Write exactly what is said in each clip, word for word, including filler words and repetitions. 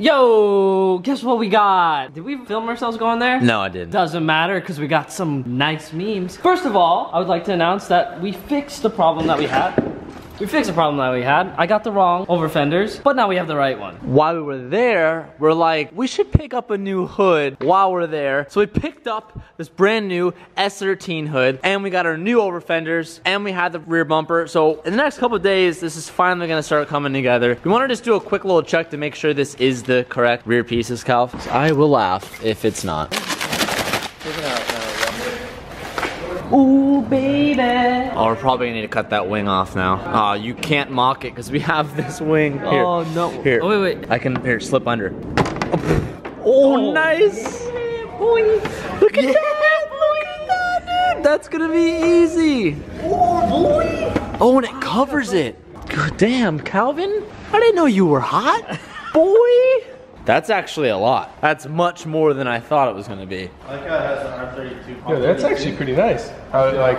Yo, guess what we got? Did we film ourselves going there? No, I didn't. Doesn't matter, because we got some nice memes. First of all, I would like to announce that we fixed the problem that we had. We fixed the problem that we had. I got the wrong over fenders, but now we have the right one. While we were there, we're like, we should pick up a new hood while we're there. So we picked up this brand new S thirteen hood, and we got our new over fenders, and we had the rear bumper. So in the next couple of days, this is finally gonna start coming together. We wanna just do a quick little check to make sure this is the correct rear pieces, Calv. I will laugh if it's not. Ooh, baby. Oh, we're probably gonna need to cut that wing off now. Aw, uh, you can't mock it because we have this wing. Here. Oh, no. Here. Oh, wait, wait. I can, here, slip under. Oh, oh nice. Yeah, boy. Look at yeah, that. Boy. Look at that, dude. That's gonna be easy. Oh, boy. Oh, and it covers it. God damn, Calvin. I didn't know you were hot. Boy. That's actually a lot. That's much more than I thought it was gonna be. I like how it has an R thirty-two pump. Yeah, that's actually pretty nice. How it like,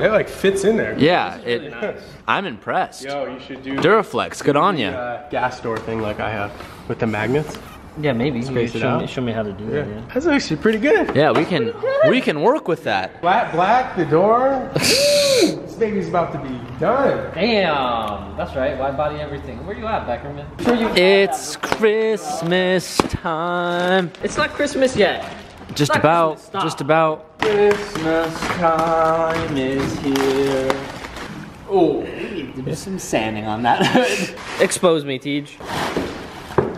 it like fits in there. Yeah, it, really nice. I'm impressed. Yo, you should do DuraFlex, good on ya. Uh, gas door thing like I have with the magnets. Yeah, maybe. Space you show me, show me how to do yeah. that. Yeah. That's actually pretty good. Yeah, we can we can work with that. Flat black, the door. This baby's about to be done. Damn. That's right. Wide body everything. Where you at, Beckerman? Sure you it's Christmas time. It's not Christmas yet. Just about. Just about. Christmas time is here. Oh, we need to do some sanding on that. Expose me, Tej.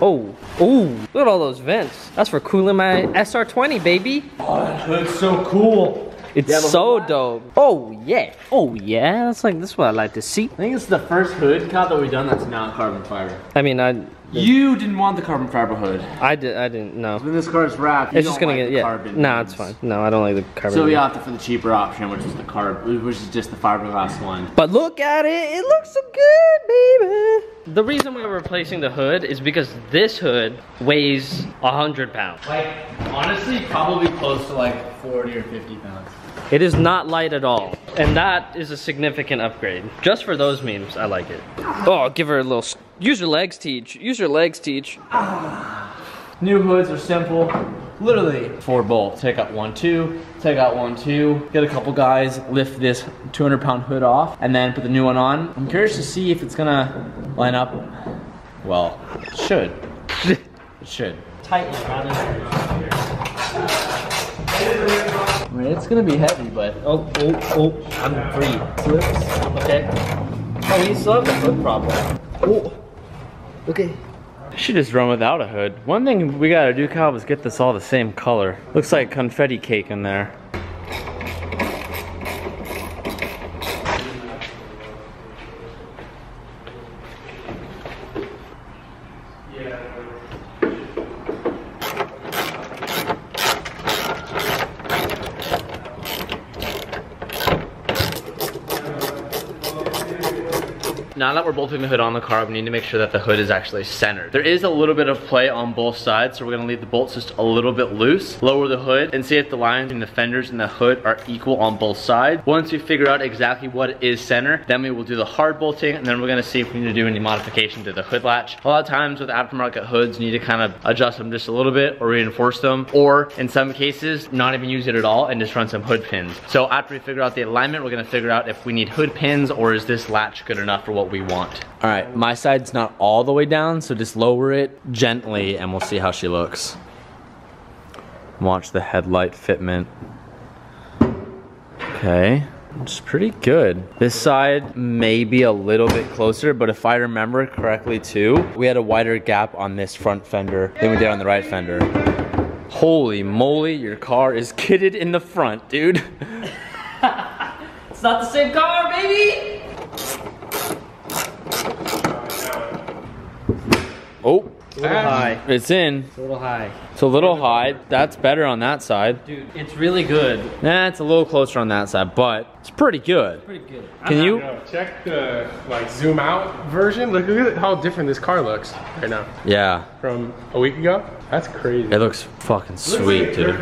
Oh, oh, look at all those vents. That's for cooling my S R twenty, baby. Oh, that hood's so cool. It's so dope. Oh, yeah. Oh, yeah. That's like, this is what I like to see. I think it's the first hood, Cal, that we've done that's not carbon fiber. I mean, I... You didn't want the carbon fiber hood. I, did, I didn't, no. When this car's wrapped, you it's don't just gonna like get, the yeah. carbon. No, it's fine. No, I don't like the carbon. So we opted for the cheaper option, which is the carb, which is just the fiberglass one. But look at it. It looks so good, baby. The reason we're replacing the hood is because this hood weighs one hundred pounds. Like, honestly, probably close to like forty or fifty pounds. It is not light at all. And that is a significant upgrade. Just for those memes, I like it. Oh, give her a little... Use your legs, Tej. Use your legs, Tej. Ah. New hoods are simple. Literally, four bolts. Take out one, two. Take out one, two. Get a couple guys, lift this two hundred pound hood off, and then put the new one on. I'm curious to see if it's gonna line up. Well, it should. It should. Tighten it. I mean, it's gonna be heavy, but oh, oh, oh. I'm free. Slips. Okay. Oh, we still have the hood problem. Oh. Okay. I should just run without a hood. One thing we gotta do, Kyle, is get this all the same color. Looks like confetti cake in there. Now that we're bolting the hood on the car, we need to make sure that the hood is actually centered. There is a little bit of play on both sides, so we're gonna leave the bolts just a little bit loose, lower the hood, and see if the lines between the fenders and the hood are equal on both sides. Once we figure out exactly what is center, then we will do the hard bolting, and then we're gonna see if we need to do any modification to the hood latch. A lot of times with aftermarket hoods, you need to kind of adjust them just a little bit or reinforce them, or in some cases, not even use it at all and just run some hood pins. So after we figure out the alignment, we're gonna figure out if we need hood pins or is this latch good enough for what we want. All right, my side's not all the way down, so just lower it gently and we'll see how she looks. Watch the headlight fitment. Okay, it's pretty good. This side may be a little bit closer, but if I remember correctly too, we had a wider gap on this front fender than we did on the right fender. Holy moly, your car is kitted in the front, dude. It's not the same car, baby! Oh, it's a little high. It's in. It's a little high. It's a little high. That's better on that side. Dude, it's really good. Nah, it's a little closer on that side, but it's pretty good. It's pretty good. Can I'm you know, check the like zoom out version? Look, look at how different this car looks right now. Yeah. From a week ago. That's crazy. It looks fucking sweet, dude.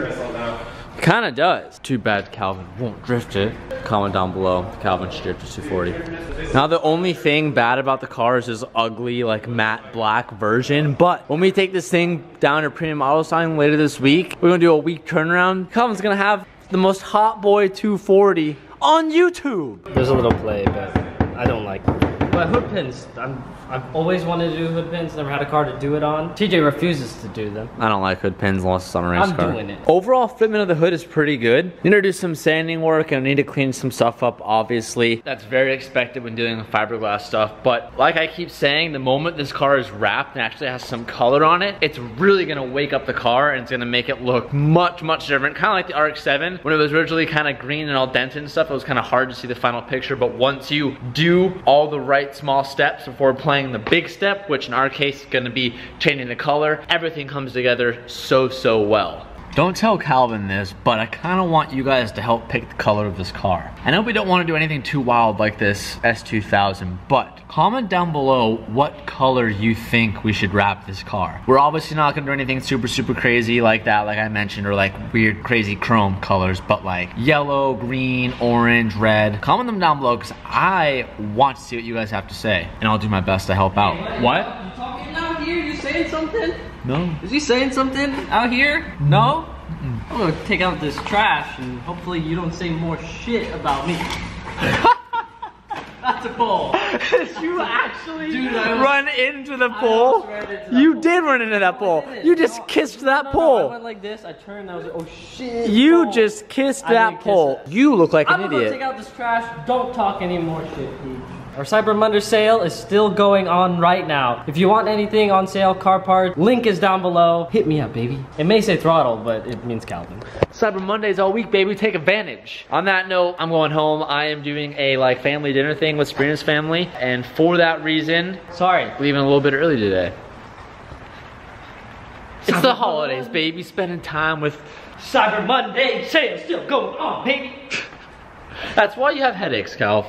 Kind of does. Too bad Calvin won't drift it. Comment down below, Calvin should drift a two forty. Now the only thing bad about the car is this ugly like matte black version, but when we take this thing down to Premium Auto Sign later this week, we're gonna do a week turnaround. Calvin's gonna have the most hot boy two forty on YouTube. There's a little play, but I don't like it. But hood pins, I'm, I've always wanted to do hood pins, never had a car to do it on. T J refuses to do them. I don't like hood pins unless it's on a race I'm car. I'm doing it. Overall fitment of the hood is pretty good. Need to do some sanding work and I need to clean some stuff up, obviously. That's very expected when dealing with fiberglass stuff. But like I keep saying, the moment this car is wrapped and actually has some color on it, it's really gonna wake up the car and it's gonna make it look much, much different. Kind of like the R X seven. When it was originally kind of green and all dented and stuff, it was kind of hard to see the final picture. But once you do all the right small steps before playing the big step, which in our case is going to be changing the color, everything comes together so so well. Don't tell Calvin this, but I kind of want you guys to help pick the color of this car. I know we don't want to do anything too wild like this S two thousand, but comment down below what color you think we should wrap this car. We're obviously not going to do anything super super crazy like that, like I mentioned, or like weird crazy chrome colors, but like yellow, green, orange, red. Comment them down below because I want to see what you guys have to say, and I'll do my best to help out. Hey, what? You talking out here? You saying something? No. Is he saying something out here? No? Mm-mm. I'm gonna take out this trash and hopefully you don't say more shit about me. That's a pole. Did you actually Dude, run into the pole? You pole. did run into that pole. No, you just no, kissed that no, pole. No, I went like this, I turned, I was like, oh shit. You pole. just kissed I that pole. Kiss you look like I'm an idiot. I'm gonna take out this trash. Don't talk any more shit, dude. Our Cyber Monday sale is still going on right now. If you want anything on sale, car parts, link is down below. Hit me up, baby. It may say throttle, but it means Calvin. Cyber Mondays all week, baby. Take advantage. On that note, I'm going home. I am doing a like family dinner thing with Sabrina's family, and for that reason, sorry, leaving a little bit early today. It's Cyber the holidays, Monday. baby. Spending time with Cyber Monday sale still going on, baby. That's why you have headaches, Calv.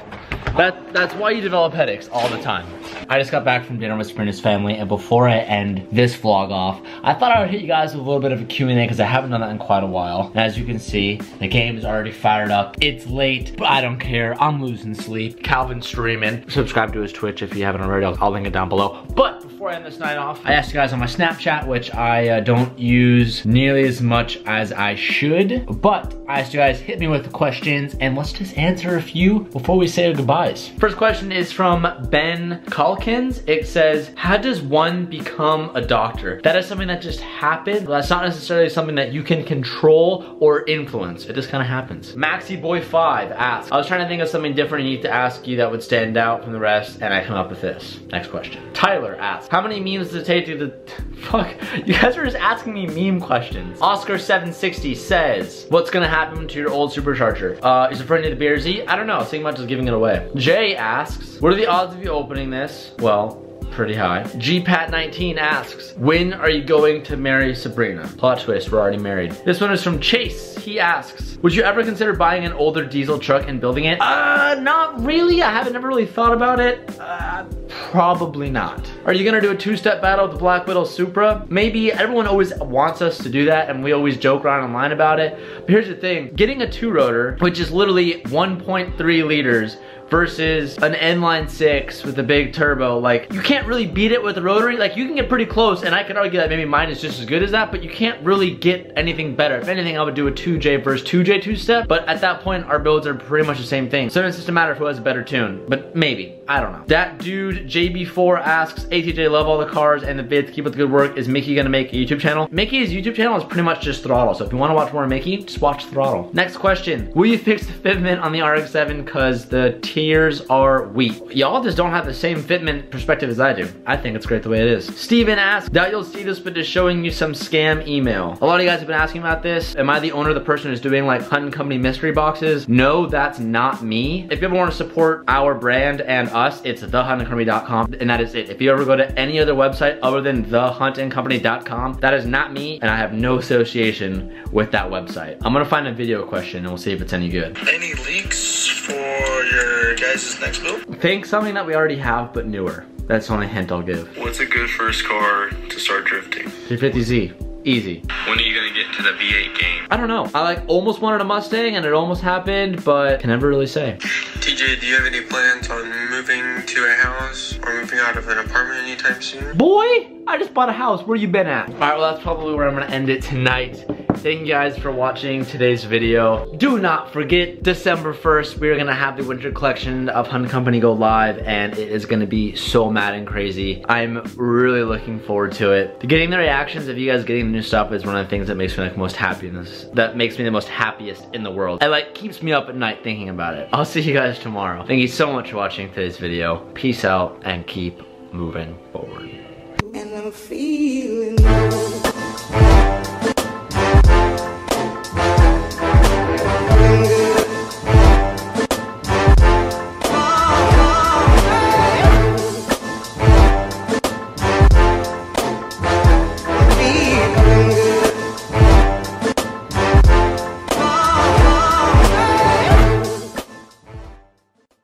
That, that's why you develop headaches all the time. I just got back from dinner with Sabrina's family, and before I end this vlog off, I thought I would hit you guys with a little bit of a Q and A because I haven't done that in quite a while. And as you can see, the game is already fired up. It's late, but I don't care. I'm losing sleep. Calvin's streaming. Subscribe to his Twitch if you haven't already. I'll, I'll link it down below. But before I end this night off, I asked you guys on my Snapchat, which I uh, don't use nearly as much as I should. But I asked you guys, hit me with the questions, and let's just answer a few before we say goodbye. First question is from Ben Calkins. It says, how does one become a doctor? That is something that just happened. That's not necessarily something that you can control or influence. It just kind of happens. Maxi Boy five asks, I was trying to think of something different unique to ask you that would stand out from the rest, and I come up with this. Next question. Tyler asks, how many memes does it take to the... Fuck, you guys are just asking me meme questions. Oscar seven sixty says, what's gonna happen to your old supercharger? Uh, is it friendly to the B R Z? I don't know, thinking about just giving it away. Jay asks, what are the odds of you opening this? Well, pretty high. G Pat nineteen asks, when are you going to marry Sabrina? Plot twist, we're already married. This one is from Chase. He asks, would you ever consider buying an older diesel truck and building it? Uh, not really. I haven't ever really thought about it. Uh, probably not. Are you gonna do a two-step battle with the Black Widow Supra? Maybe. Everyone always wants us to do that, and we always joke around online about it. But here's the thing, getting a two-rotor, which is literally one point three liters, versus an inline six with a big turbo, like, you can't really beat it with a rotary. Like, you can get pretty close, and I could argue that maybe mine is just as good as that, but you can't really get anything better. If anything, I would do a two J versus two J two-step, but at that point, our builds are pretty much the same thing. So it's just a matter of who has a better tune, but maybe. I don't know. That dude, J B four, asks, hey T J, love all the cars and the vids, keep up the good work. Is Mickey gonna make a YouTube channel? Mickey's YouTube channel is pretty much just Throttle, so if you wanna watch more of Mickey, just watch Throttle. Next question. Will you fix the fitment on the R X seven because the T Years are weak? Y'all just don't have the same fitment perspective as I do. I think it's great the way it is. Steven asks, doubt you'll see this, but just showing you some scam email. A lot of you guys have been asking about this. Am I the owner of the person who's doing like Hunt Company mystery boxes? No, that's not me. If you ever want to support our brand and us, it's the hunt and company dot com, and that is it. If you ever go to any other website other than the hunt and company dot com, that is not me, and I have no association with that website. I'm gonna find a video question and we'll see if it's any good. Any leaks for your guys' next build? Think something that we already have but newer. That's the only hint I'll give. What's a good first car to start drifting? three fifty Z. Easy. When are you gonna get into into the V eight game? I don't know. I like almost wanted a Mustang and it almost happened, but can never really say. T J, do you have any plans on moving to a house or moving out of an apartment anytime soon? Boy, I just bought a house. Where you been at? All right, well, that's probably where I'm gonna end it tonight. Thank you guys for watching today's video. Do not forget, December first, we are gonna have the winter collection of Hunt Company go live, and it is gonna be so mad and crazy. I'm really looking forward to it. Getting the reactions of you guys getting the new stuff is one of the things that makes me like most happiness. That makes me the most happiest in the world. It like keeps me up at night thinking about it. I'll see you guys tomorrow. Thank you so much for watching today's video. Peace out and keep moving forward. And I'm feeling